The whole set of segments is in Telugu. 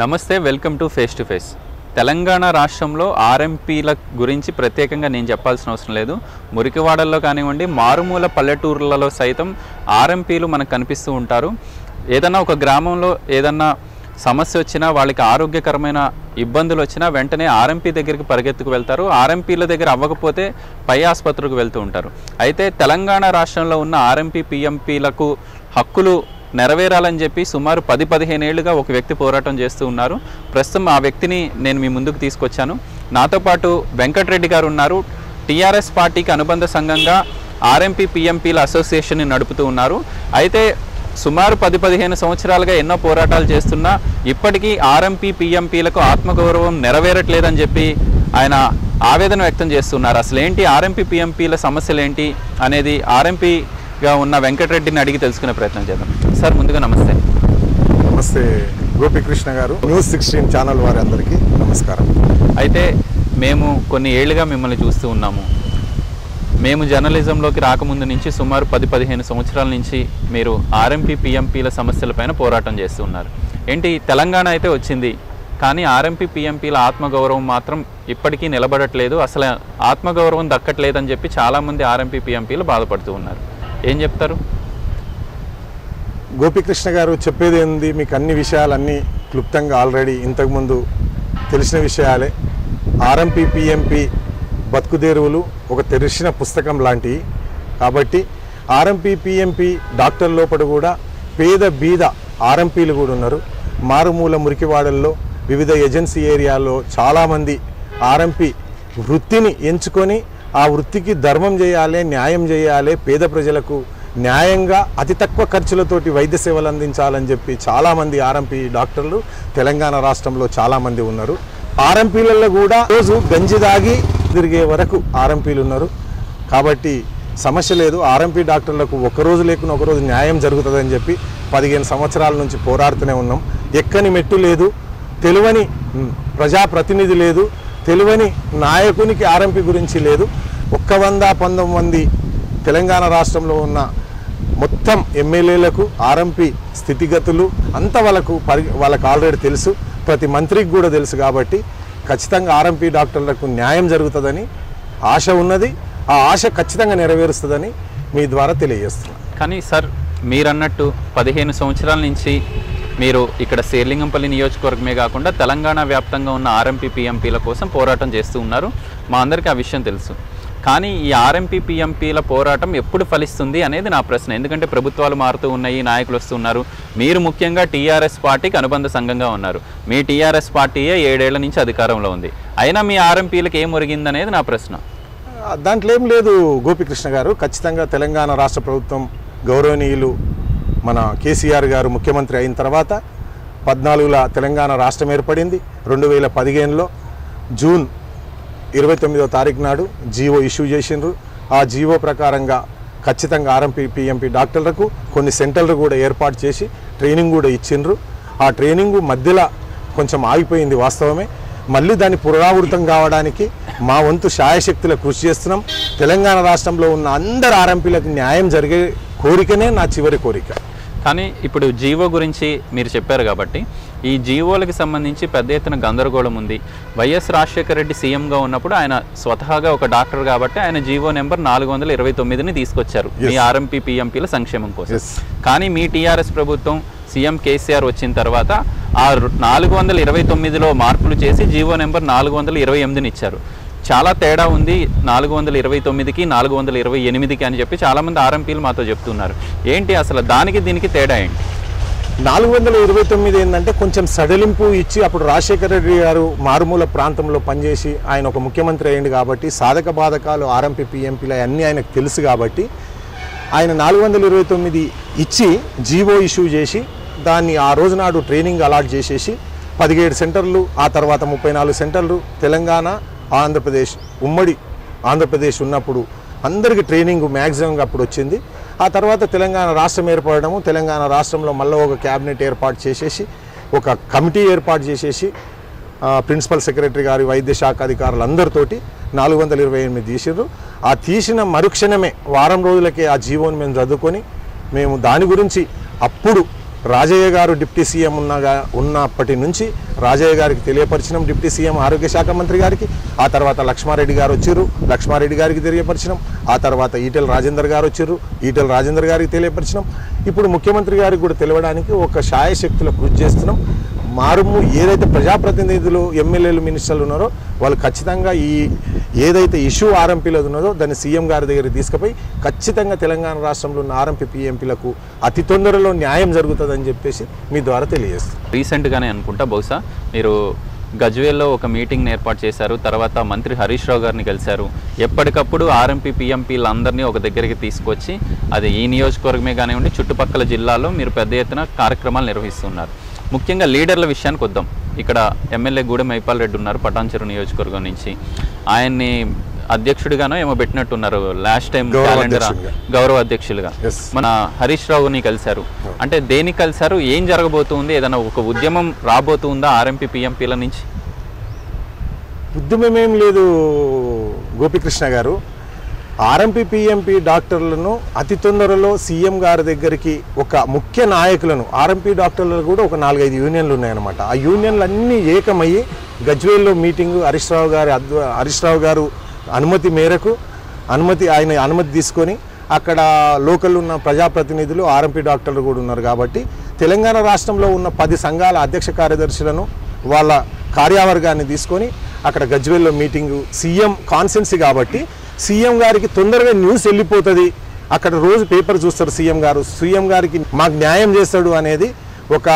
నమస్తే వెల్కమ్ టు ఫేస్ తెలంగాణ రాష్ట్రంలో ఆర్ఎంపీల గురించి ప్రత్యేకంగా నేను చెప్పాల్సిన అవసరం లేదు మురికివాడల్లో కానివండి మారుమూల పల్లెటూర్లలో సైతం ఆర్ఎంపీలు మనకు కనిపిస్తూ ఉంటారు ఏదైనా ఒక గ్రామంలో ఏదైనా సమస్య వచ్చినా వాళ్ళకి ఆరోగ్యకరమైన ఇబ్బందులు వచ్చినా వెంటనే ఆర్ఎంపీ దగ్గరికి పరిగెత్తుకు వెళ్తారు ఆర్ఎంపీల దగ్గర అవ్వకపోతే పై ఆసుపత్రికి వెళ్తూ ఉంటారు అయితే తెలంగాణ రాష్ట్రంలో ఉన్న ఆర్ఎంపీ పిఎంపీలకు హక్కులు నెరవేరాలని చెప్పి సుమారు 10-15 ఏళ్లుగా ఒక వ్యక్తి పోరాటం చేస్తూ ఉన్నారు ప్రస్తుతం ఆ వ్యక్తిని నేను మీ ముందుకు తీసుకొచ్చాను నాతో పాటు వెంకట్ రెడ్డి గారు ఉన్నారు టిఆర్ఎస్ పార్టీకి అనుబంధ సంఘంగా ఆర్ఎంపీ పిఎంపీల అసోసియేషన్ని నడుపుతూ ఉన్నారు అయితే సుమారు 10-15 సంవత్సరాలుగా ఎన్నో పోరాటాలు చేస్తున్నా ఇప్పటికీ ఆర్ఎంపీ పిఎంపీలకు ఆత్మగౌరవం నెరవేరట్లేదని చెప్పి ఆయన ఆవేదన వ్యక్తం చేస్తున్నారు అసలు ఏంటి ఆర్ఎంపీ పిఎంపీల సమస్యలు ఏంటి అనేది ఆర్ఎంపీగా ఉన్న వెంకటరెడ్డిని అడిగి తెలుసుకునే ప్రయత్నం చేద్దాం సార్ ముందుగా నమస్తే నమస్తే గోపికృష్ణ గారు న్యూస్ 16 ఛానల్ వారి అందరికీ నమస్కారం అయితే మేము కొన్ని ఏళ్ళుగా మిమ్మల్ని చూస్తూ ఉన్నాము మేము జర్నలిజంలోకి రాకముందు నుంచి సుమారు 10-15 సంవత్సరాల నుంచి మీరు ఆర్ఎంపీ పిఎంపీల సమస్యలపైన పోరాటం చేస్తూ ఉన్నారు ఏంటి తెలంగాణ అయితే వచ్చింది కానీ ఆర్ఎంపీ పిఎంపీల ఆత్మగౌరవం మాత్రం ఇప్పటికీ నిలబడట్లేదు అసలు ఆత్మగౌరవం దక్కట్లేదని చెప్పి చాలామంది ఆర్ఎంపీ పిఎంపీలు బాధపడుతూ ఉన్నారు ఏం చెప్తారు గోపికృష్ణ గారు చెప్పేది ఏంది మీకు అన్ని విషయాలన్నీ క్లుప్తంగా ఆల్రెడీ ఇంతకుముందు తెలిసిన విషయాలే ఆర్ఎంపీ పిఎంపీ బతుకుదేరువులు ఒక తెరిచిన పుస్తకం లాంటివి కాబట్టి ఆర్ఎంపీ పిఎంపీ డాక్టర్ లోపల కూడా పేద బీద ఆర్ఎంపీలు కూడా ఉన్నారు మారుమూల మురికివాడల్లో వివిధ ఏజెన్సీ ఏరియాల్లో చాలామంది ఆర్ఎంపీ వృత్తిని ఎంచుకొని ఆ వృత్తికి ధర్మం చేయాలి న్యాయం చేయాలి పేద ప్రజలకు న్యాయంగా అతి తక్కువ ఖర్చులతోటి వైద్య సేవలు అందించాలని చెప్పి చాలామంది ఆర్ఎంపీ డాక్టర్లు తెలంగాణ రాష్ట్రంలో చాలామంది ఉన్నారు ఆర్ఎంపీలలో కూడా రోజు గంజి దాగి తిరిగే వరకు ఆర్ఎంపీలు ఉన్నారు కాబట్టి సమస్య లేదు ఆర్ఎంపీ డాక్టర్లకు ఒకరోజు లేకున్నా ఒకరోజు న్యాయం జరుగుతుందని చెప్పి 15 సంవత్సరాల నుంచి పోరాడుతూనే ఉన్నాం ఎక్కని మెట్టు లేదు తెలివని ప్రజాప్రతినిధి లేదు తెలివని నాయకునికి ఆర్ఎంపీ గురించి లేదు 119 మంది తెలంగాణ రాష్ట్రంలో ఉన్న మొత్తం ఎమ్మెల్యేలకు ఆర్ఎంపీ స్థితిగతులు అంత వాళ్ళకు ఆల్రెడీ తెలుసు ప్రతి మంత్రికి కూడా తెలుసు కాబట్టి ఖచ్చితంగా ఆర్ఎంపీ డాక్టర్లకు న్యాయం జరుగుతుందని ఆశ ఉన్నది ఆ ఆశ ఖచ్చితంగా నెరవేరుస్తుందని మీ ద్వారా తెలియజేస్తున్నాను కానీ సార్ మీరన్నట్టు 15 సంవత్సరాల నుంచి మీరు ఇక్కడ శేర్లింగంపల్లి నియోజకవర్గమే కాకుండా తెలంగాణ వ్యాప్తంగా ఉన్న ఆర్ఎంపీ పిఎంపీల కోసం పోరాటం చేస్తూ ఉన్నారు మా అందరికీ ఆ విషయం తెలుసు కానీ ఈ ఆర్ఎంపీ పిఎంపీల పోరాటం ఎప్పుడు ఫలిస్తుంది అనేది నా ప్రశ్న ఎందుకంటే ప్రభుత్వాలు మారుతూ ఉన్నాయి నాయకులు వస్తున్నారు మీరు ముఖ్యంగా టీఆర్ఎస్ పార్టీకి అనుబంధ సంఘంగా ఉన్నారు మీ టీఆర్ఎస్ పార్టీయే 7 ఏళ్ల నుంచి అధికారంలో ఉంది అయినా మీ ఆర్ఎంపీలకు ఏం ఒరిగిందనేది నా ప్రశ్న దాంట్లో ఏం లేదు గోపికృష్ణ గారు ఖచ్చితంగా తెలంగాణ రాష్ట్ర ప్రభుత్వం గౌరవనీయులు మన కేసీఆర్ గారు ముఖ్యమంత్రి అయిన తర్వాత 14ల తెలంగాణ రాష్ట్రం ఏర్పడింది 2015లో జూన్ 29వ తారీఖు నాడు జీవో ఇష్యూ చేసిండ్రు ఆ జీవో ప్రకారంగా ఖచ్చితంగా ఆర్ఎంపీ పిఎంపీ డాక్టర్లకు కొన్ని సెంటర్లు కూడా ఏర్పాటు చేసి ట్రైనింగ్ కూడా ఇచ్చిండ్రు ఆ ట్రైనింగ్ మధ్యలో కొంచెం ఆగిపోయింది వాస్తవమే మళ్ళీ దాన్ని పునరావృతం కావడానికి మా వంతు శాయశక్తుల కృషి చేస్తున్నాం తెలంగాణ రాష్ట్రంలో ఉన్న అందరు ఆర్ఎంపీలకు న్యాయం జరిగే కోరికనే నా చివరి కోరిక కానీ ఇప్పుడు జీవో గురించి మీరు చెప్పారు కాబట్టి ఈ జీవోలకు సంబంధించి పెద్ద ఎత్తున గందరగోళం ఉంది వైఎస్ రాజశేఖర రెడ్డి సీఎంగా ఉన్నప్పుడు ఆయన స్వతహాగా ఒక డాక్టర్ కాబట్టి ఆయన జీవో నెంబర్ 429ని తీసుకొచ్చారు మీ ఆర్ఎంపీ పిఎంపీల సంక్షేమం కోసం కానీ మీ టీఆర్ఎస్ ప్రభుత్వం సీఎం కేసీఆర్ వచ్చిన తర్వాత ఆ 429లో మార్పులు చేసి జీవో నెంబర్ 428ని ఇచ్చారు చాలా తేడా ఉంది 429కి 428కి అని చెప్పి చాలామంది ఆర్ఎంపీలు మాతో చెప్తున్నారు ఏంటి అసలు దానికి దీనికి తేడా ఏంటి 429 ఏంటంటే కొంచెం సడలింపు ఇచ్చి అప్పుడు రాజశేఖర రెడ్డి గారు మారుమూల ప్రాంతంలో పనిచేసి ఆయన ఒక ముఖ్యమంత్రి అయ్యింది కాబట్టి సాధక బాధకాలు ఆర్ఎంపీ పిఎంపీలు అన్నీ ఆయనకు తెలుసు కాబట్టి ఆయన 429 ఇచ్చి జీవో ఇష్యూ చేసి దాన్ని ఆ రోజు నాడు ట్రైనింగ్ అలాట్ చేసేసి 17 సెంటర్లు ఆ తర్వాత 34 సెంటర్లు తెలంగాణ ఆంధ్రప్రదేశ్ ఉమ్మడి ఆంధ్రప్రదేశ్ ఉన్నప్పుడు అందరికీ ట్రైనింగ్ మ్యాక్సిమం అప్పుడు వచ్చింది ఆ తర్వాత తెలంగాణ రాష్ట్రం ఏర్పడము తెలంగాణ రాష్ట్రంలో మళ్ళీ ఒక క్యాబినెట్ ఏర్పాటు చేసేసి ఒక కమిటీ ఏర్పాటు చేసేసి ప్రిన్సిపల్ సెక్రటరీ గారి వైద్య శాఖ అధికారులందరితోటి 428 తీసిర్రు ఆ తీసిన మరుక్షణమే వారం రోజులకే ఆ జీవోని మేము చదువుకొని మేము దాని గురించి అప్పుడు రాజయ్య గారు డిప్యూటీ సీఎం ఉన్నప్పటి నుంచి రాజయ్య గారికి తెలియపరిచనం, డిప్యూటీ సీఎం ఆరోగ్య శాఖ మంత్రి గారికి, ఆ తర్వాత లక్ష్మారెడ్డి గారు వచ్చారు, లక్ష్మారెడ్డి గారికి తెలియపరిచనం, ఆ తర్వాత ఈటెల రాజేందర్ గారు వచ్చారు, ఈటెల రాజేందర్ గారికి తెలియపరిచనం, ఇప్పుడు ముఖ్యమంత్రి గారికి కూడా తెలియడానికి ఒక శాయశక్తుల కృషి చేస్తున్నాం. మారుము ఏదైతే ప్రజాప్రతినిధులు ఎమ్మెల్యేలు మినిస్టర్లు ఉన్నారో వాళ్ళు ఖచ్చితంగా ఈ ఏదైతే ఇష్యూ ఆర్ఎంపీలో ఉన్నదో దాన్ని సీఎం గారి దగ్గరికి తీసుకుపోయి ఖచ్చితంగా తెలంగాణ రాష్ట్రంలో ఉన్న ఆర్ఎంపీ పీఎంపీలకు అతి తొందరలో న్యాయం జరుగుతుందని చెప్పేసి మీ ద్వారా తెలియజేస్తాను. రీసెంట్గానే అనుకుంటా బహుశా మీరు గజ్వేల్లో ఒక మీటింగ్ని ఏర్పాటు చేశారు, తర్వాత మంత్రి హరీష్ రావు గారిని కలిశారు. ఎప్పటికప్పుడు ఆర్ఎంపీ పీఎంపీలు అందరినీ ఒక దగ్గరికి తీసుకొచ్చి అది ఈ నియోజకవర్గమే కానివ్వండి చుట్టుపక్కల జిల్లాలో మీరు పెద్ద ఎత్తున కార్యక్రమాలు నిర్వహిస్తున్నారు. ముఖ్యంగా లీడర్ల విషయానికి వద్దాం. ఇక్కడ ఎమ్మెల్యే గూడెం మైపాల్ రెడ్డి ఉన్నారు పటాన్చెరు నియోజకవర్గం నుంచి, ఆయన్ని అధ్యక్షుడిగానో ఏమో పెట్టినట్టున్నారు లాస్ట్ టైం క్యాలెండర్ గౌరవ అధ్యక్షులుగా. మన హరీష్ రావుని కలిశారు, అంటే దేనికి కలిశారు, ఏం జరగబోతుంది, ఏదైనా ఒక ఉద్యమం రాబోతుందా ఆర్ఎంపీ పిఎంపీల నుంచి? ఉద్యమం ఏం లేదు గోపికృష్ణ గారు, ఆర్ఎంపీ పిఎంపీ డాక్టర్లను అతి తొందరలో సీఎం గారి దగ్గరికి ఒక ముఖ్య నాయకులను, ఆర్ఎంపీ డాక్టర్లకు కూడా ఒక 4-5 యూనియన్లు ఉన్నాయన్నమాట. ఆ యూనియన్లు అన్నీ ఏకమయ్యి గజ్వేల్లో మీటింగు హరీష్ రావు గారు అనుమతి మేరకు ఆయన అనుమతి తీసుకొని అక్కడ లోకల్ ఉన్న ప్రజాప్రతినిధులు ఆర్ఎంపీ డాక్టర్లు కూడా ఉన్నారు కాబట్టి తెలంగాణ రాష్ట్రంలో ఉన్న 10 సంఘాల అధ్యక్ష కార్యదర్శులను వాళ్ళ కార్యవర్గాన్ని తీసుకొని అక్కడ గజ్వేల్లో మీటింగు సీఎం కాన్సెన్సీ కాబట్టి సీఎం గారికి తొందరగా న్యూస్ వెళ్ళిపోతుంది. అక్కడ రోజు పేపర్ చూస్తారు సీఎం గారు, సీఎం గారికి మాకు న్యాయం చేస్తాడు అనేది ఒక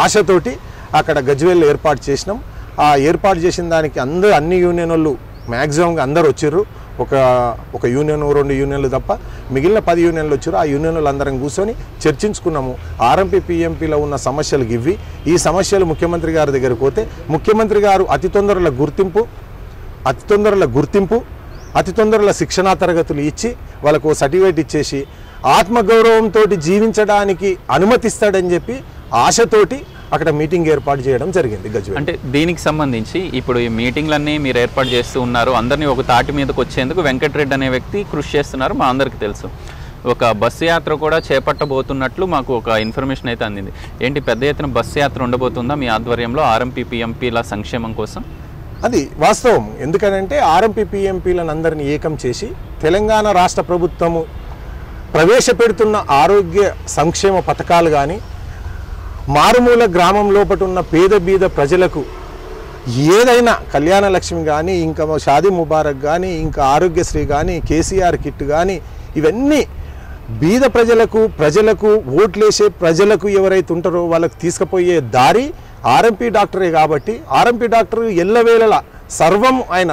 ఆశతోటి అక్కడ గజ్వేల్ ఏర్పాటు చేసినాం. ఆ ఏర్పాటు చేసిన దానికి అన్ని యూనియన్ వాళ్ళు మ్యాక్సిమంగా అందరు వచ్చారు, ఒక యూనియన్ 2 యూనియన్లు తప్ప మిగిలిన 10 యూనియన్లు వచ్చారు. ఆ యూనియన్లు అందరం కూర్చొని చర్చించుకున్నాము, ఆర్ఎంపీ పీఎంపీలో ఉన్న సమస్యలు ఇవి, ఈ సమస్యలు ముఖ్యమంత్రి గారి దగ్గరికి పోతే ముఖ్యమంత్రి గారు అతి తొందరలో గుర్తింపు అతి తొందరలో శిక్షణా తరగతులు ఇచ్చి వాళ్ళకు సర్టిఫికేట్ ఇచ్చేసి ఆత్మగౌరవంతో జీవించడానికి అనుమతిస్తాడని చెప్పి ఆశతోటి అక్కడ మీటింగ్ ఏర్పాటు చేయడం జరిగింది గజ్వేల్. అంటే దీనికి సంబంధించి ఇప్పుడు ఈ మీటింగ్లన్నీ మీరు ఏర్పాటు చేస్తూ ఉన్నారు, అందరినీ ఒక తాటి మీదకి వచ్చేందుకు వెంకటరెడ్డి అనే వ్యక్తి కృషి చేస్తున్నారు, మా అందరికీ తెలుసు. ఒక బస్సు యాత్ర కూడా చేపట్టబోతున్నట్లు మాకు ఒక ఇన్ఫర్మేషన్ అయితే అందింది. ఏంటి, పెద్ద ఎత్తున బస్సు యాత్ర ఉండబోతుందా మీ ఆధ్వర్యంలో ఆర్ఎంపీ పిఎంపీల సంక్షేమం కోసం? అది వాస్తవం. ఎందుకనంటే ఆర్ఎంపీ పిఎంపీలను అందరినీ ఏకం చేసి తెలంగాణ రాష్ట్ర ప్రభుత్వము ప్రవేశపెడుతున్న ఆరోగ్య సంక్షేమ పథకాలు కానీ మారుమూల గ్రామం లోపల ఉన్న పేద బీద ప్రజలకు ఏదైనా కళ్యాణ లక్ష్మి కానీ, ఇంకా షాదీ ముబారక్ కానీ, ఇంకా ఆరోగ్యశ్రీ కానీ, కేసీఆర్ కిట్ కానీ, ఇవన్నీ బీద ప్రజలకు ఓట్లేసే ప్రజలకు ఎవరైతే ఉంటారో వాళ్ళకు తీసుకుపోయే దారి ఆర్ఎంపీ డాక్టరే కాబట్టి ఆర్ఎంపీ డాక్టర్ ఎల్లవేళలా సర్వం ఆయన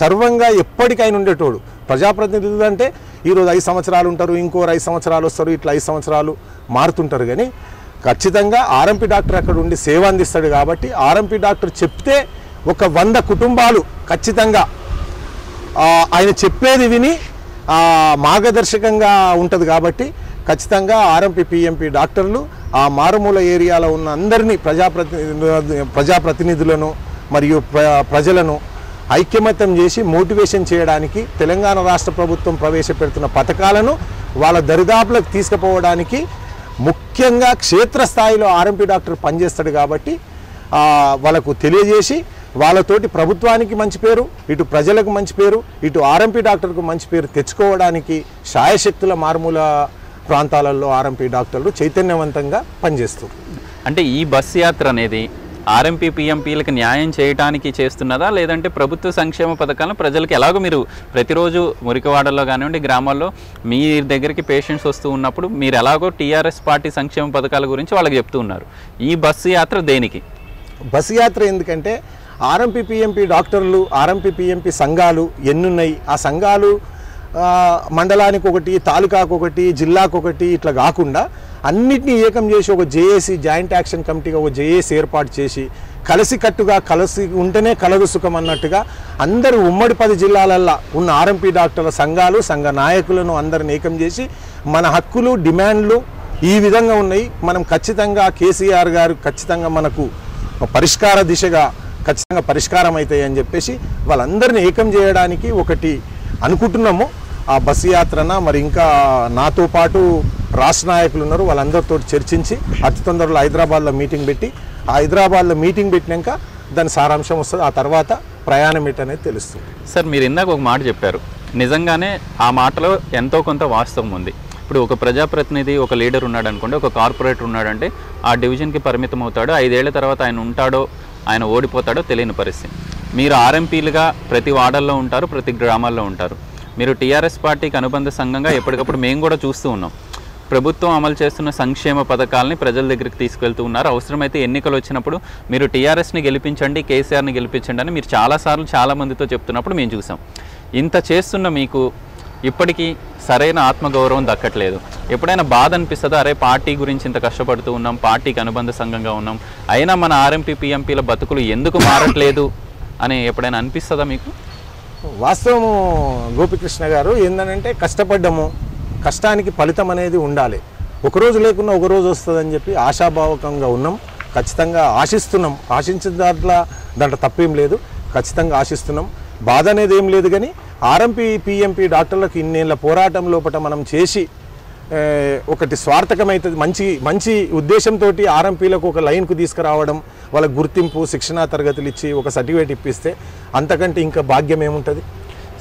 సర్వంగా ఎప్పటికైనా ఉండేటోడు. ప్రజాప్రతినిధులు అంటే ఈరోజు 5 సంవత్సరాలు ఉంటారు, ఇంకో 5 సంవత్సరాలు వస్తారు, ఇట్లా 5 సంవత్సరాలు మారుతుంటారు. కానీ ఖచ్చితంగా ఆర్ఎంపీ డాక్టర్ అక్కడ ఉండి సేవ అందిస్తాడు కాబట్టి ఆర్ఎంపీ డాక్టర్ చెప్తే 100 కుటుంబాలు ఖచ్చితంగా ఆయన చెప్పేది విని మార్గదర్శకంగా ఉంటుంది కాబట్టి ఖచ్చితంగా ఆర్ఎంపీ పిఎంపీ డాక్టర్లు ఆ మారుమూల ఏరియాలో ఉన్న అందరినీ ప్రజాప్రతినిధులను మరియు ప్రజలను ఐక్యమత్యం చేసి మోటివేషన్ చేయడానికి తెలంగాణ రాష్ట్ర ప్రభుత్వం ప్రవేశపెడుతున్న పథకాలను వాళ్ళ దరిదాపులకు తీసుకుపోవడానికి ముఖ్యంగా క్షేత్రస్థాయిలో ఆర్ఎంపీ డాక్టర్ పనిచేస్తాడు కాబట్టి వాళ్ళకు తెలియజేసి వాళ్ళతోటి ప్రభుత్వానికి మంచి పేరు, ఇటు ప్రజలకు మంచి పేరు, ఇటు ఆర్ఎంపీ డాక్టర్కు మంచి పేరు తెచ్చుకోవడానికి శాయశక్తుల మారుమూల ప్రాంతాలలో ఆర్ఎంపీ డాక్టర్లు చైతన్యవంతంగా పనిచేస్తారు. అంటే ఈ బస్ యాత్ర అనేది ఆర్ఎంపీ పిఎంపీలకు న్యాయం చేయడానికి చేస్తున్నదా, లేదంటే ప్రభుత్వ సంక్షేమ పథకాలను ప్రజలకు ఎలాగో మీరు ప్రతిరోజు మురికివాడల్లో కానివ్వండి గ్రామాల్లో మీ దగ్గరికి పేషెంట్స్ వస్తూ ఉన్నప్పుడు మీరు ఎలాగో టీఆర్ఎస్ పార్టీ సంక్షేమ పథకాల గురించి వాళ్ళకి చెప్తూ ఉన్నారు, ఈ బస్సు యాత్ర దేనికి? బస్సు యాత్ర ఎందుకంటే ఆర్ఎంపీ పిఎంపీ డాక్టర్లు, ఆర్ఎంపీ పిఎంపీ సంఘాలు ఎన్నున్నాయి, ఆ సంఘాలు మండలానికి ఒకటి, తాలూకాకు ఒకటి, జిల్లాకు ఒకటి ఇట్లా కాకుండా అన్నిటినీ ఏకం చేసి ఒక జేఏసీ జాయింట్ యాక్షన్ కమిటీగా ఒక జేఏసీ ఏర్పాటు చేసి కలిసికట్టుగా కలిసి ఉంటేనే కలదు సుఖం అన్నట్టుగా అందరూ ఉమ్మడి 10 జిల్లాలల్లో ఉన్న ఆర్ఎంపీ డాక్టర్ల సంఘాలు సంఘ నాయకులను అందరిని ఏకం చేసి మన హక్కులు డిమాండ్లు ఈ విధంగా ఉన్నాయి, మనం ఖచ్చితంగా కేసీఆర్ గారు ఖచ్చితంగా మనకు పరిష్కార దిశగా ఖచ్చితంగా పరిష్కారం అవుతాయి అని చెప్పేసి వాళ్ళందరినీ ఏకం చేయడానికి ఒకటి అనుకుంటున్నాము ఆ బస్సు యాత్రన. మరి ఇంకా నాతో పాటు రాష్ట్ర నాయకులు ఉన్నారు వాళ్ళందరితో చర్చించి అతి తొందరలో హైదరాబాద్లో మీటింగ్ పెట్టి ఆ హైదరాబాద్లో మీటింగ్ పెట్టినాక దాని సారాంశం వస్తుంది ఆ తర్వాత ప్రయాణం ఏంటనేది తెలుస్తుంది. సార్ మీరు ఇందాక ఒక మాట చెప్పారు నిజంగానే ఆ మాటలో ఎంతో కొంత వాస్తవం ఉంది. ఇప్పుడు ఒక ప్రజాప్రతినిధి ఒక లీడర్ ఉన్నాడు అనుకోండి ఒక కార్పొరేటర్ ఉన్నాడంటే ఆ డివిజన్కి పరిమితం అవుతాడు 5 ఏళ్ల తర్వాత ఆయన ఉంటాడో ఆయన ఓడిపోతాడో తెలియని పరిస్థితి. మీరు ఆర్ఎంపీలుగా ప్రతి వార్డల్లో ఉంటారు ప్రతి గ్రామాల్లో ఉంటారు. మీరు టీఆర్ఎస్ పార్టీకి అనుబంధ సంఘంగా ఎప్పటికప్పుడు మేము కూడా చూస్తూ ఉన్నాం ప్రభుత్వం అమలు చేస్తున్న సంక్షేమ పథకాలని ప్రజల దగ్గరికి తీసుకెళ్తూ ఉన్నారు. అవసరమైతే ఎన్నికలు వచ్చినప్పుడు మీరు టీఆర్ఎస్ని గెలిపించండి కేసీఆర్ని గెలిపించండి అని మీరు చాలాసార్లు చాలామందితో చెప్తున్నప్పుడు మేము చూసాం. ఇంత చేస్తున్న మీకు ఇప్పటికీ సరైన ఆత్మగౌరవం దక్కట్లేదు. ఎప్పుడైనా బాధ అనిపిస్తుందా అరే పార్టీ గురించి ఇంత కష్టపడుతూ ఉన్నాం పార్టీకి అనుబంధ సంఘంగా ఉన్నాం అయినా మన ఆర్ఎంపీ పీఎంపీల బతుకులు ఎందుకు మారట్లేదు అని ఎప్పుడైనా అనిపిస్తుందా మీకు? వాస్తవము గోపికృష్ణ గారు ఏంటంటే కష్టపడ్డము కష్టానికి ఫలితం అనేది ఉండాలి ఒకరోజు లేకున్నా ఒకరోజు వస్తుందని చెప్పి ఆశాభావకంగా ఉన్నాం ఖచ్చితంగా ఆశిస్తున్నాం ఆశించిన దాంట్లో తప్పేం లేదు ఖచ్చితంగా ఆశిస్తున్నాం బాధ అనేది ఏం లేదు. కానీ ఆర్ఎంపీ పీఎంపీ డాక్టర్లకు ఇన్నేళ్ళ పోరాటం లోపల మనం చేసి ఒకటి స్వార్థకమైతుంది మంచి మంచి ఉద్దేశంతో ఆర్ఎంపీలకు ఒక లైన్కు తీసుకురావడం వాళ్ళ గుర్తింపు శిక్షణా తరగతులు ఇచ్చి ఒక సర్టిఫికేట్ ఇప్పిస్తే అంతకంటే ఇంకా భాగ్యం ఏముంటుంది?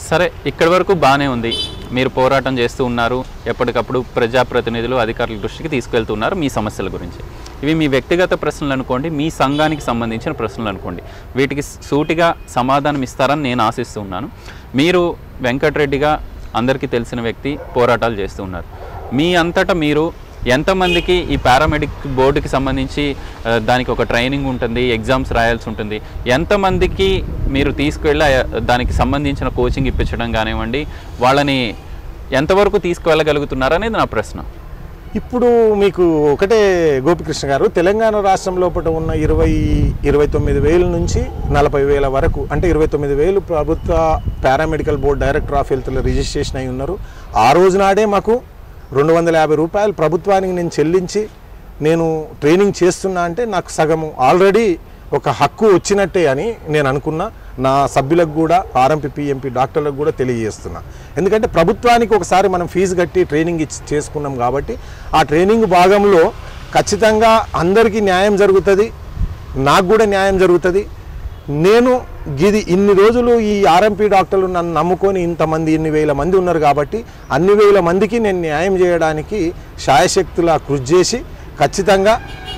సరే ఇక్కడి వరకు బాగానే ఉంది మీరు పోరాటం చేస్తూ ఉన్నారు ఎప్పటికప్పుడు ప్రజాప్రతినిధులు అధికారుల దృష్టికి తీసుకెళ్తున్నారు మీ సమస్యల గురించి. ఇవి మీ వ్యక్తిగత ప్రశ్నలు అనుకోండి మీ సంఘానికి సంబంధించిన ప్రశ్నలు అనుకోండి వీటికి సూటిగా సమాధానం ఇస్తారని నేను ఆశిస్తూ ఉన్నాను. మీరు వెంకటరెడ్డిగా అందరికీ తెలిసిన వ్యక్తి పోరాటాలు చేస్తూ ఉన్నారు మీ అంతటా మీరు ఎంతమందికి ఈ పారామెడిక్ బోర్డుకి సంబంధించి దానికి ఒక ట్రైనింగ్ ఉంటుంది ఎగ్జామ్స్ రాయాల్సి ఉంటుంది ఎంతమందికి మీరు తీసుకువెళ్ళి దానికి సంబంధించిన కోచింగ్ ఇప్పించడం కానివ్వండి వాళ్ళని ఎంతవరకు తీసుకువెళ్ళగలుగుతున్నారు అనేది నా ప్రశ్న. ఇప్పుడు మీకు ఒకటే గోపికృష్ణ గారు తెలంగాణ రాష్ట్రం లోపల ఉన్న 29,000 నుంచి 40,000 వరకు అంటే 29,000 ప్రభుత్వ పారామెడికల్ బోర్డు డైరెక్టర్ ఆఫ్ హెల్త్లో రిజిస్ట్రేషన్ అయి ఉన్నారు. ఆ రోజు నాడే మాకు ₹250 ప్రభుత్వానికి నేను చెల్లించి నేను ట్రైనింగ్ చేస్తున్నా అంటే నాకు సగము ఆల్రెడీ ఒక హక్కు వచ్చినట్టే అని నేను అనుకున్నా నా సభ్యులకు కూడా ఆర్ఎంపీ పీఎంపీ డాక్టర్లకు కూడా తెలియజేస్తున్నా. ఎందుకంటే ప్రభుత్వానికి ఒకసారి మనం ఫీజు కట్టి ట్రైనింగ్ ఇచ్చి చేసుకున్నాం కాబట్టి ఆ ట్రైనింగ్ భాగంలో ఖచ్చితంగా అందరికీ న్యాయం జరుగుతుంది నాకు కూడా న్యాయం జరుగుతుంది. నేను ఇది ఇన్ని రోజులు ఈ ఆర్ఎంపీ డాక్టర్లు నన్ను నమ్ముకొని ఇంతమంది 2,000 మంది ఉన్నారు కాబట్టి 2,000 మందికి నేను న్యాయం చేయడానికి శాయశక్తులా కృషి చేసి ఖచ్చితంగా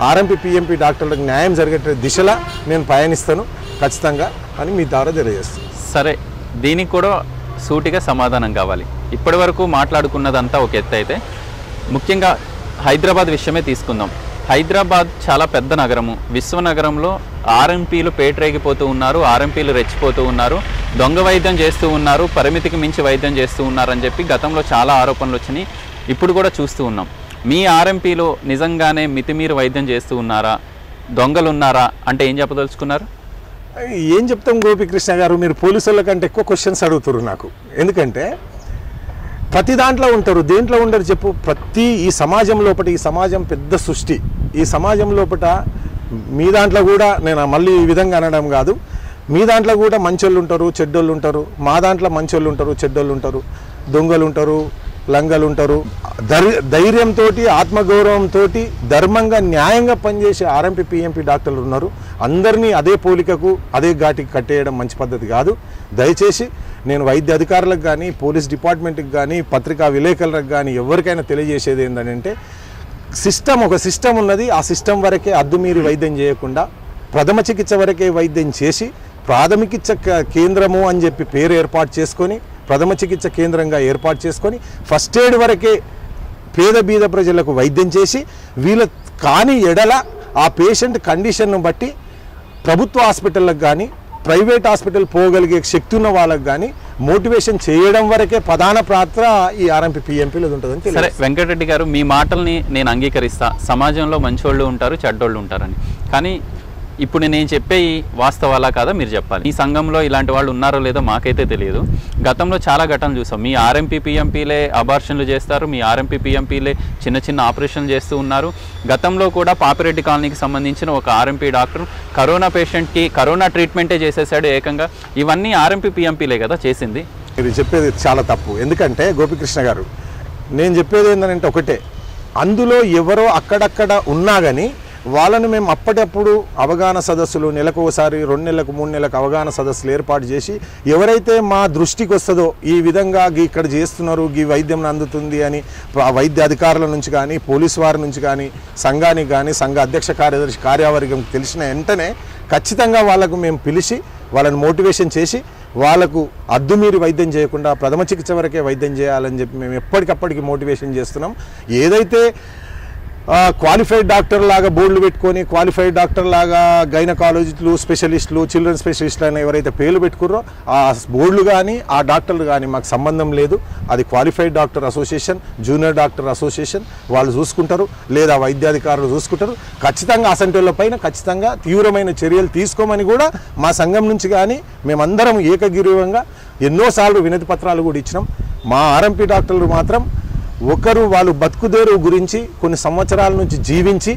ఆర్ఎంపీ పీఎంపీ డాక్టర్లకు న్యాయం జరిగే దిశలా నేను పయనిస్తాను ఖచ్చితంగా అని మీ ద్వారా తెలియజేస్తాను. సరే దీనికి కూడా సూటిగా సమాధానం కావాలి. ఇప్పటి వరకు మాట్లాడుకున్నదంతా ఒక ఎత్తు అయితే ముఖ్యంగా హైదరాబాద్ విషయమే తీసుకుందాం. హైదరాబాద్ చాలా పెద్ద నగరము విశ్వనగరంలో ఆర్ఎంపీలు పేటరేగిపోతూ ఉన్నారు ఆర్ఎంపీలు రెచ్చిపోతూ ఉన్నారు దొంగ వైద్యం చేస్తూ ఉన్నారు పరిమితికి మించి వైద్యం చేస్తూ ఉన్నారని చెప్పి గతంలో చాలా ఆరోపణలు వచ్చినాయి ఇప్పుడు కూడా చూస్తూ ఉన్నాం. మీ ఆర్ఎంపీలు నిజంగానే మితిమీరి వైద్యం చేస్తూ ఉన్నారా దొంగలు ఉన్నారా అంటే ఏం చెప్పదలుచుకున్నారు? ఏం చెప్తాం గోపికృష్ణ గారు మీరు పోలీసుల కంటే ఎక్కువ క్వశ్చన్స్ అడుగుతారు నాకు ఎందుకంటే ప్రతి దాంట్లో ఉంటారు దేంట్లో ఉండరు చెప్పు. ప్రతి ఈ సమాజం లోపల ఈ సమాజం పెద్ద సృష్టి ఈ సమాజం లోపల మీ దాంట్లో కూడా నేను మళ్ళీ ఈ విధంగా అనడం కాదు మీ దాంట్లో కూడా మంచోళ్ళు ఉంటారు చెడ్డోళ్ళు ఉంటారు మా దాంట్లో మంచోళ్ళు ఉంటారు చెడ్డోళ్ళు ఉంటారు దొంగలు ఉంటారు లంగలు ఉంటారు. ధైర్యంతో ఆత్మగౌరవంతో ధర్మంగా న్యాయంగా పనిచేసే ఆర్ఎంపీ పీఎంపీ డాక్టర్లు ఉన్నారు అందరినీ అదే పోలికకు అదే ఘాటికి కట్టేయడం మంచి పద్ధతి కాదు. దయచేసి నేను వైద్య అధికారులకు కానీ పోలీస్ డిపార్ట్మెంట్కి కానీ పత్రికా విలేకరులకు కానీ ఎవరికైనా తెలియజేసేది ఏంటంటే సిస్టమ్ ఒక సిస్టమ్ ఉన్నది ఆ సిస్టమ్ వరకే అద్దుమీరి వైద్యం చేయకుండా ప్రథమ చికిత్స వరకే వైద్యం చేసి ప్రాథమిక చికిత్స కేంద్రము అని చెప్పి పేరు ఏర్పాటు చేసుకొని ప్రథమ చికిత్స కేంద్రంగా ఏర్పాటు చేసుకొని ఫస్ట్ ఎయిడ్ వరకే పేద బీద ప్రజలకు వైద్యం చేసి వీళ్ళ కాని ఎడల ఆ పేషెంట్ కండిషన్ను బట్టి ప్రభుత్వ హాస్పిటళ్ళకు కానీ ప్రైవేట్ హాస్పిటల్ పోగలిగే శక్తి ఉన్న వాళ్ళకు కానీ మోటివేషన్ చేయడం వరకే ప్రధాన పాత్ర ఈ ఆర్ఎంపీ పీఎంపీలో ఉంటుందని. సరే వెంకటరెడ్డి గారు మీ మాటల్ని నేను అంగీకరిస్తా సమాజంలో మంచోళ్ళు ఉంటారు చెడ్డోళ్ళు ఉంటారని కానీ ఇప్పుడు నేను చెప్పే వాస్తవాలా కాదా మీరు చెప్పాలి. ఈ సంఘంలో ఇలాంటి వాళ్ళు ఉన్నారో లేదో మాకైతే తెలియదు గతంలో చాలా ఘటనలు చూసాం మీ ఆర్ఎంపీ పీఎంపీలే అబార్షన్లు చేస్తారు మీ ఆర్ఎంపీ పీఎంపీలే చిన్న చిన్న ఆపరేషన్లు చేస్తూ ఉన్నారు. గతంలో కూడా పాపిరెడ్డి కాలనీకి సంబంధించిన ఒక ఆర్ఎంపీ డాక్టర్ కరోనా పేషెంట్కి కరోనా ట్రీట్మెంటే చేసేసాడు ఏకంగా. ఇవన్నీ ఆర్ఎంపీ పీఎంపీలే కదా చేసింది. మీరు చెప్పేది చాలా తప్పు ఎందుకంటే గోపికృష్ణ గారు నేను చెప్పేది ఏంటంటే ఒకటే అందులో ఎవరో అక్కడక్కడ ఉన్నా గానీ వాళ్ళని మేము అప్పటికప్పుడు అవగాహన సదస్సులు నెలకొకసారి 2 నెలలకు 3 నెలలకు అవగాహన సదస్సులు ఏర్పాటు చేసి ఎవరైతే మా దృష్టికి వస్తదో ఈ విధంగా ఇక్కడ చేస్తున్నారు ఈ వైద్యం అందుతుంది అని వైద్య అధికారుల నుంచి గాని పోలీస్ వారి నుంచి గాని సంఘానికి గాని సంఘ అధ్యక్ష కార్యదర్శి కార్యవర్గం తెలిసిన వెంటనే ఖచ్చితంగా వాళ్ళకు మేము పిలిచి వాళ్ళని మోటివేషన్ చేసి వాళ్ళకు అద్దుమీరి వైద్యం చేయకుండా ప్రథమ చికిత్స వరకే వైద్యం చేయాలని చెప్పి మేము ఎప్పటికప్పటికి మోటివేషన్ చేస్తున్నాం. ఏదైతే క్వాలిఫైడ్ డాక్టర్ లాగా బోర్డులు పెట్టుకొని క్వాలిఫైడ్ డాక్టర్ లాగా గైనకాలజిస్టులు స్పెషలిస్టులు చిల్డ్రన్ స్పెషలిస్టులు అని ఎవరైతే పేర్లు పెట్టుకుర్రో ఆ బోర్డులు కానీ ఆ డాక్టర్లు కానీ మాకు సంబంధం లేదు. అది qualified doctor association junior doctor association వాళ్ళు చూసుకుంటారు లేదా వైద్యాధికారులు చూసుకుంటారు. ఖచ్చితంగా అసంటోళ్ళ పైన ఖచ్చితంగా తీవ్రమైన చర్యలు తీసుకోమని కూడా మా సంఘం నుంచి కానీ మేమందరం ఏకగ్రీవంగా ఎన్నోసార్లు వినతి పత్రాలు కూడా ఇచ్చినాం. మా ఆర్ఎంపీ డాక్టర్లు మాత్రం ఒకరు వాళ్ళు బతుకుదేరు గురించి కొన్ని సంవత్సరాల నుంచి జీవించి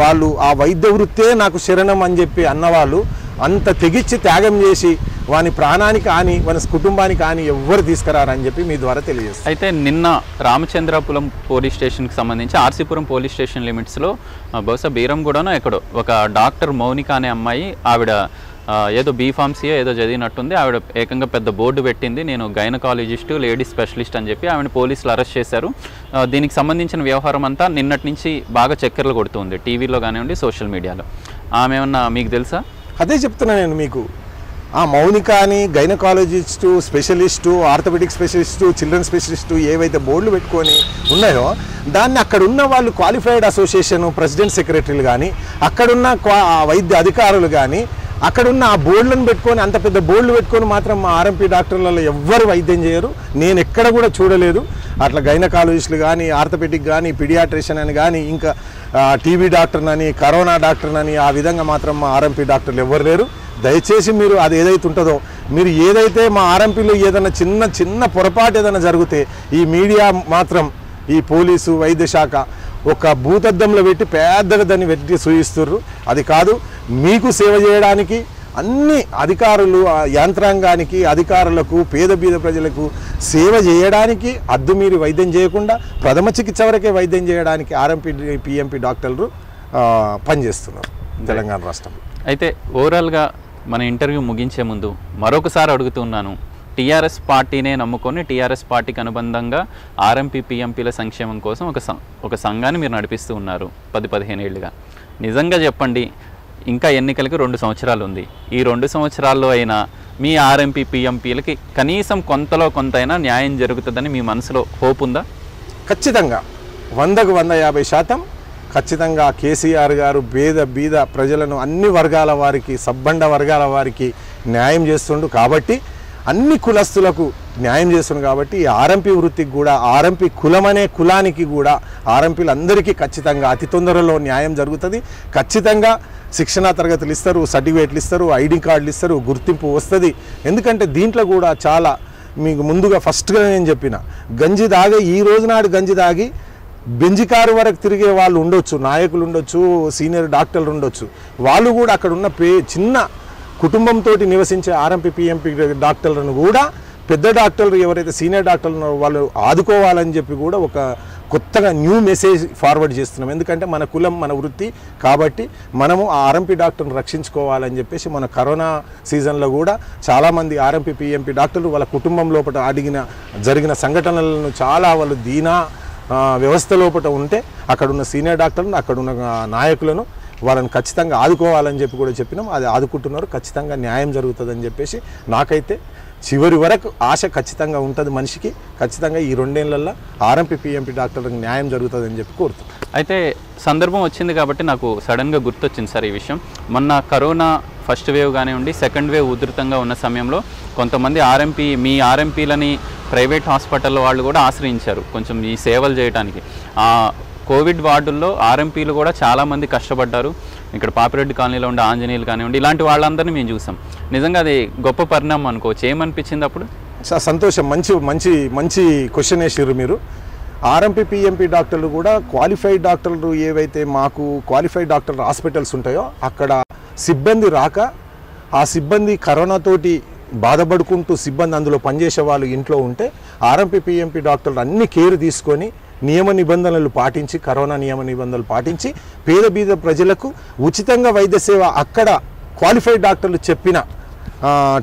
వాళ్ళు ఆ వైద్య వృత్తే నాకు శరణం అని చెప్పి అన్నవాళ్ళు అంత తెగిచ్చి త్యాగం చేసి వాని ప్రాణానికి కానీ వాని కుటుంబానికి కానీ ఎవ్వరు తీసుకురారని చెప్పి మీ ద్వారా తెలియజేస్తారు. అయితే నిన్న రామచంద్రాపురం పోలీస్ స్టేషన్కి సంబంధించి ఆర్సీపురం పోలీస్ స్టేషన్ లిమిట్స్లో బహుశా బీరంగూడనో ఎక్కడో ఒక డాక్టర్ మౌనిక అనే అమ్మాయి ఆవిడ ఏదో బీఫార్మసీ ఏదో చదివినట్టుంది. ఆవిడ ఏకంగా పెద్ద బోర్డు పెట్టింది నేను గైనకాలజిస్టు లేడీ స్పెషలిస్ట్ అని చెప్పి ఆవిడ పోలీసులు అరెస్ట్ చేశారు. దీనికి సంబంధించిన వ్యవహారం అంతా నిన్నటి నుంచి బాగా చక్కర్లు కొడుతుంది టీవీలో కానివ్వండి సోషల్ మీడియాలో. ఆమె ఏమన్నా మీకు తెలుసా? అదే చెప్తున్నా నేను మీకు. ఆ మౌనిక అని gynaecologist specialist orthopaedic specialist children specialist ఏవైతే బోర్డులు పెట్టుకొని ఉన్నాయో దాన్ని అక్కడున్న వాళ్ళు క్వాలిఫైడ్ అసోసియేషను ప్రెసిడెంట్ సెక్రటరీలు కానీ అక్కడున్న వైద్య అధికారులు కానీ అక్కడున్న ఆ బోర్డులను పెట్టుకొని అంత పెద్ద బోర్డులు పెట్టుకొని మాత్రం మా ఆర్ఎంపీ డాక్టర్లలో ఎవ్వరు వైద్యం చేయరు. నేను ఎక్కడ కూడా చూడలేదు అట్లా గైనకాలజిస్టులు కానీ ఆర్థోపెడిక్ కానీ పీడియాట్రిషియన్ అని కానీ ఇంకా టీబీ డాక్టర్ అని కరోనా డాక్టర్ అని ఆ విధంగా మాత్రం మా ఆర్ఎంపీ డాక్టర్లు ఎవ్వరు లేరు. దయచేసి మీరు అది ఏదైతే ఉంటుందో మీరు ఏదైతే మా ఆర్ఎంపీలో ఏదైనా చిన్న చిన్న పొరపాటు ఏదైనా జరిగితే ఈ మీడియా మాత్రం ఈ పోలీసు వైద్య శాఖ ఒక భూతద్దంలో పెట్టి పెద్దగా దాన్ని పెట్టి సూచిస్తుర్రు. అది కాదు. మీకు సేవ చేయడానికి అన్ని అధికారులు యంత్రాంగానికి అధికారులకు పేద బీద ప్రజలకు సేవ చేయడానికి అద్దుమీరి వైద్యం చేయకుండా ప్రథమ చికిత్స వరకే వైద్యం చేయడానికి ఆర్ఎంపీ పిఎంపీ డాక్టర్లు పనిచేస్తున్నారు తెలంగాణ రాష్ట్రంలో. అయితే ఓవరాల్గా మన ఇంటర్వ్యూ ముగించే ముందు మరొకసారి అడుగుతున్నాను, టీఆర్ఎస్ పార్టీనే నమ్ముకొని టీఆర్ఎస్ పార్టీకి అనుబంధంగా ఆర్ఎంపీ పిఎంపీల సంక్షేమం కోసం ఒక సంఘాన్ని మీరు నడిపిస్తూ ఉన్నారు 10-15 ఏళ్ళుగా. నిజంగా చెప్పండి, ఇంకా ఎన్నికలకు 2 సంవత్సరాలు ఉంది. ఈ 2 సంవత్సరాల్లో అయినా మీ ఆర్ఎంపీ పిఎంపీలకి కనీసం కొంతలో కొంతైనా న్యాయం జరుగుతుందని మీ మనసులో హోప్ ఉందా? ఖచ్చితంగా 100% ఖచ్చితంగా కేసీఆర్ గారు బీద ప్రజలను అన్ని వర్గాల వారికి సబ్బండ వర్గాల వారికి న్యాయం చేస్తుండు కాబట్టి అన్ని కులస్తులకు న్యాయం చేస్తుంది కాబట్టి ఈ ఆర్ఎంపీ వృత్తికి కూడా ఆర్ఎంపీ కులం అనే కులానికి కూడా ఆర్ఎంపీలందరికీ ఖచ్చితంగా అతి తొందరలో న్యాయం జరుగుతుంది. ఖచ్చితంగా శిక్షణా తరగతులు ఇస్తారు, సర్టిఫికేట్లు ఇస్తారు, ఐడి కార్డులు ఇస్తారు, గుర్తింపు వస్తుంది. ఎందుకంటే దీంట్లో కూడా చాలా మీకు ముందుగా ఫస్ట్గా నేను చెప్పిన గంజి తాగే ఈ రోజునాడు గంజి తాగి బెంజికారు వరకు తిరిగే వాళ్ళు ఉండొచ్చు, నాయకులు ఉండొచ్చు, సీనియర్ డాక్టర్లు ఉండొచ్చు. వాళ్ళు కూడా అక్కడ ఉన్న చిన్న కుటుంబంతో నివసించే ఆర్ఎంపీ పిఎంపీ డాక్టర్లను కూడా పెద్ద డాక్టర్లు ఎవరైతే సీనియర్ డాక్టర్లు ఉన్నారో వాళ్ళు ఆదుకోవాలని చెప్పి కూడా ఒక కొత్తగా న్యూ మెసేజ్ ఫార్వర్డ్ చేస్తున్నాం. ఎందుకంటే మన కులం మన వృత్తి కాబట్టి మనము ఆ ఆర్ఎంపీ డాక్టర్ను రక్షించుకోవాలని చెప్పేసి మన కరోనా సీజన్లో కూడా చాలామంది ఆర్ఎంపీ పిఎంపీ డాక్టర్లు వాళ్ళ కుటుంబం లోపల జరిగిన సంఘటనలను చాలా వాళ్ళు దీనా వ్యవస్థ లోపల ఉంటే అక్కడున్న సీనియర్ డాక్టర్లను అక్కడున్న నాయకులను వాళ్ళని ఖచ్చితంగా ఆదుకోవాలని చెప్పి కూడా చెప్పినాం. అది ఆదుకుంటున్నారు. ఖచ్చితంగా న్యాయం జరుగుతుందని చెప్పేసి నాకైతే చివరి వరకు ఆశ ఖచ్చితంగా ఉంటుంది మనిషికి. ఖచ్చితంగా ఈ 2 ఏళ్లలో ఆర్ఎంపీ పిఎంపీ డాక్టర్లకు న్యాయం జరుగుతుందని చెప్పి కోరుతున్నాను. అయితే సందర్భం వచ్చింది కాబట్టి నాకు సడన్గా గుర్తొచ్చింది సార్ ఈ విషయం. మొన్న కరోనా ఫస్ట్ వేవ్ కానివ్వండి సెకండ్ వేవ్ ఉధృతంగా ఉన్న సమయంలో కొంతమంది మీ ఆర్ఎంపీలని ప్రైవేట్ హాస్పిటల్ వాళ్ళు కూడా ఆశ్రయించారు కొంచెం ఈ సేవలు చేయడానికి. కోవిడ్ వార్డుల్లో ఆర్ఎంపీలు కూడా చాలామంది కష్టపడ్డారు. ఇక్కడ పాపిరెడ్డి కాలనీలో ఉండే ఆంజనేయులు కానివ్వండి ఇలాంటి వాళ్ళందరినీ మేము చూసాం. నిజంగా అది గొప్ప పరిణామం అనుకోవచ్చు. ఏమనిపించింది అప్పుడు? సంతోషం. మంచి మంచి మంచి క్వశ్చన్ వేసారు మీరు. ఆర్ఎంపీ పిఎంపీ డాక్టర్లు కూడా క్వాలిఫైడ్ డాక్టర్లు ఏవైతే మాకు క్వాలిఫైడ్ డాక్టర్ హాస్పిటల్స్ ఉంటాయో అక్కడ సిబ్బంది రాక ఆ సిబ్బంది కరోనాతోటి బాధపడుకుంటూ సిబ్బంది అందులో పనిచేసే వాళ్ళు ఇంట్లో ఉంటే ఆర్ఎంపీ పిఎంపీ డాక్టర్లు అన్ని కేర్ తీసుకొని నియమ నిబంధనలు పాటించి కరోనా నియమ నిబంధనలు పాటించి పేద బీద ప్రజలకు ఉచితంగా వైద్య సేవ అక్కడ క్వాలిఫైడ్ డాక్టర్లు చెప్పిన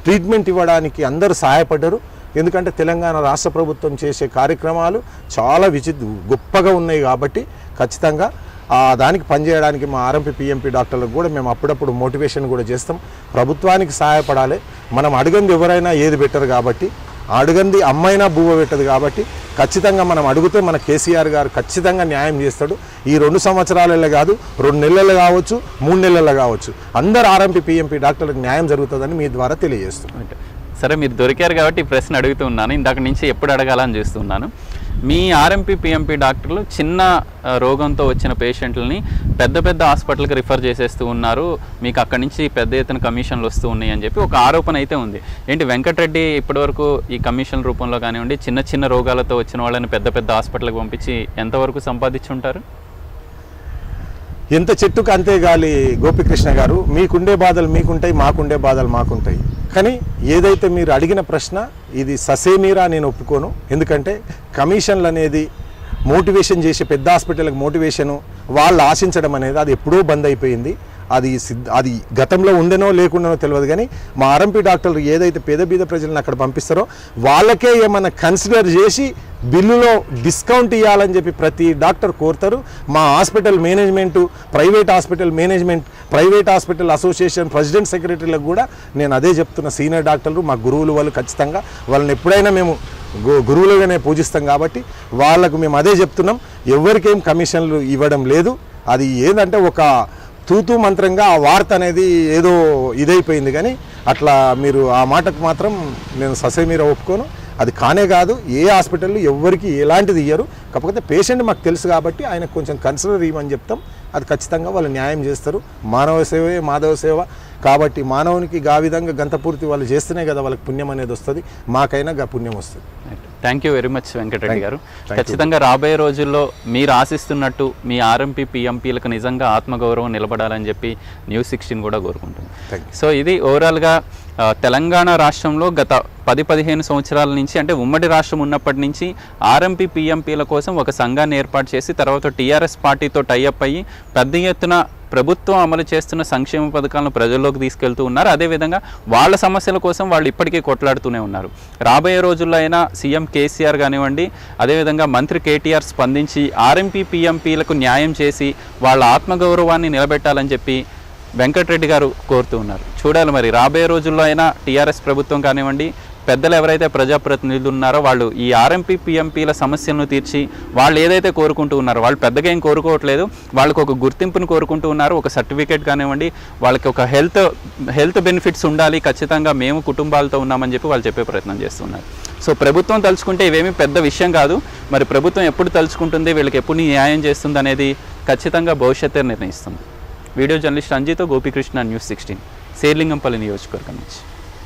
ట్రీట్మెంట్ ఇవ్వడానికి అందరూ సహాయపడ్డారు। ఎందుకంటే తెలంగాణ రాష్ట్ర ప్రభుత్వం చేసే కార్యక్రమాలు చాలా గొప్పగా ఉన్నాయి కాబట్టి ఖచ్చితంగా దానికి పని చేయడానికి మా ఆర్ఎంపీ పీఎంపీ డాక్టర్లకు కూడా మేము అప్పుడప్పుడు మోటివేషన్ కూడా చేస్తాం। ప్రభుత్వానికి సహాయపడాలి, మనం అడగంది ఎవరైనా ఏది బెటర్ కాబట్టి, అడగంది అమ్మైనా బువ్వ పెట్టదు కాబట్టి ఖచ్చితంగా మనం అడుగుతే మన కేసీఆర్ గారు ఖచ్చితంగా న్యాయం చేస్తాడు। ఈ 2 సంవత్సరాలలో కాదు, 2 నెలలు కావచ్చు, 3 నెలలు కావచ్చు, అందరు ఆర్ఎంపీ పీఎంపీ డాక్టర్లకు న్యాయం జరుగుతుందని మీ ద్వారా తెలియజేస్తున్నాం। సరే, మీరు దొరికారు కాబట్టి ఈ ప్రశ్న అడుగుతున్నాను, ఇందాక నుంచి ఎప్పుడు అడగాలని చూస్తున్నాను। మీ ఆర్ఎంపీ పిఎంపీ డాక్టర్లు చిన్న రోగంతో వచ్చిన పేషెంట్లని పెద్ద పెద్ద హాస్పిటల్కి రిఫర్ చేసేస్తూ ఉన్నారు, మీకు అక్కడి నుంచి పెద్ద ఎత్తున కమిషన్లు వస్తూ ఉన్నాయి అని చెప్పి ఒక ఆరోపణ అయితే ఉంది। ఏంటి వెంకటరెడ్డి ఇప్పటివరకు ఈ కమిషన్ రూపంలో కానివ్వండి, చిన్న చిన్న రోగాలతో వచ్చిన వాళ్ళని పెద్ద పెద్ద హాస్పిటల్కి పంపించి ఎంతవరకు సంపాదించుంటారు? ఎంత చెట్టుకు అంతే గాలి గోపికృష్ణ గారు, మీకుండే బాధలు మీకుంటాయి, మాకుండే బాధలు మాకుంటాయి। కానీ ఏదైతే మీరు అడిగిన ప్రశ్న ఇది ససేమీరా నేను ఒప్పుకోను। ఎందుకంటే కమిషన్లు అనేది మోటివేషన్ చేసే పెద్ద హాస్పిటల్కి మోటివేషను వాళ్ళు ఆశించడం అనేది అది ఎప్పుడో బంద్ అయిపోయింది। అది గతంలో ఉండేనో లేకుండానో తెలియదు, కానీ మా ఆర్ఎంపీ డాక్టర్లు ఏదైతే పేద బీద ప్రజలను అక్కడ పంపిస్తారో వాళ్ళకే ఏమన్నా కన్సిడర్ చేసి బిల్లులో డిస్కౌంట్ ఇవ్వాలని చెప్పి ప్రతి డాక్టర్ కోరుతారు। మా hospital management, private hospital management, private hospital association president సెక్రటరీలకు కూడా నేను అదే చెప్తున్న, సీనియర్ డాక్టర్లు మా గురువులు, వాళ్ళు ఖచ్చితంగా వాళ్ళని ఎప్పుడైనా మేము గురువులుగానే పూజిస్తాం కాబట్టి వాళ్ళకు మేము అదే చెప్తున్నాం, ఎవరికేం కమిషన్లు ఇవ్వడం లేదు। అది ఏంటంటే ఒక తూతూ మంత్రంగా ఆ వార్త అనేది ఏదో ఇదైపోయింది, కానీ అట్లా మీరు ఆ మాటకు మాత్రం నేను ససేమీర ఒప్పుకోను। అది కానే కాదు, ఏ హాస్పిటల్లో ఎవరికి ఎలాంటిది ఇయ్యరు, కాకపోతే పేషెంట్ మాకు తెలుసు కాబట్టి ఆయన కొంచెం కన్సిడర్ ఇవ్వమని చెప్తాం, అది ఖచ్చితంగా వాళ్ళు న్యాయం చేస్తారు। మానవ సేవే మాధవ సేవ కాబట్టి మానవునికి గా విధంగా గంతపూర్తి వాళ్ళు చేస్తేనే కదా వాళ్ళకి పుణ్యం అనేది వస్తుంది, మాకైనా గా పుణ్యం వస్తుంది। Thank you very much Venkatareddy గారు। ఖచ్చితంగా రాబోయే రోజుల్లో మీరు ఆశిస్తున్నట్టు మీ ఆర్ఎంపీ పిఎంపీలకు నిజంగా ఆత్మగౌరవం నిలబడాలని చెప్పి News16 కూడా కోరుకుంటుంది। సో ఇది ఓవరాల్గా తెలంగాణ రాష్ట్రంలో గత 10-15 సంవత్సరాల నుంచి, అంటే ఉమ్మడి రాష్ట్రం ఉన్నప్పటి నుంచి ఆర్ఎంపీ పిఎంపీల కోసం ఒక సంఘాన్ని ఏర్పాటు చేసి తర్వాత టీఆర్ఎస్ పార్టీతో టైఅప్ అయ్యి పెద్ద ఎత్తున ప్రభుత్వం అమలు చేస్తున్న సంక్షేమ పథకాలను ప్రజల్లోకి తీసుకెళ్తూ ఉన్నారు। అదేవిధంగా వాళ్ళ సమస్యల కోసం వాళ్ళు ఇప్పటికీ కొట్లాడుతూనే ఉన్నారు। రాబోయే రోజుల్లో అయినా సీఎం కేసీఆర్ కానివ్వండి, అదేవిధంగా మంత్రి కేటీఆర్ స్పందించి ఆర్ఎంపీ పిఎంపీలకు న్యాయం చేసి వాళ్ళ ఆత్మగౌరవాన్ని నిలబెట్టాలని చెప్పి వెంకటరెడ్డి గారు కోరుతూ ఉన్నారు। చూడాలి మరి రాబోయే రోజుల్లో అయినా టీఆర్ఎస్ ప్రభుత్వం కానివ్వండి, పెద్దలు ఎవరైతే ప్రజాప్రతినిధులు ఉన్నారో వాళ్ళు ఈ ఆర్ఎంపీ పిఎంపీల సమస్యలను తీర్చి వాళ్ళు ఏదైతే కోరుకుంటూ ఉన్నారో, వాళ్ళు పెద్దగా ఏం కోరుకోవట్లేదు, వాళ్ళకు ఒక గుర్తింపును కోరుకుంటూ ఉన్నారు, ఒక సర్టిఫికేట్ కానివ్వండి, వాళ్ళకి ఒక హెల్త్ బెనిఫిట్స్ ఉండాలి, ఖచ్చితంగా మేము కుటుంబాలతో ఉన్నామని చెప్పి వాళ్ళు చెప్పే ప్రయత్నం చేస్తున్నారు। సో ప్రభుత్వం తలుచుకుంటే ఇవేమీ పెద్ద విషయం కాదు, మరి ప్రభుత్వం ఎప్పుడు తలుచుకుంటుంది, వీళ్ళకి ఎప్పుడు న్యాయం చేస్తుంది అనేది ఖచ్చితంగా భవిష్యత్తే నిర్ణయిస్తుంది। Video journalist Ranjith, Gopikrishna, News16 Sherilingampally నియోజకవర్గం నుంచి।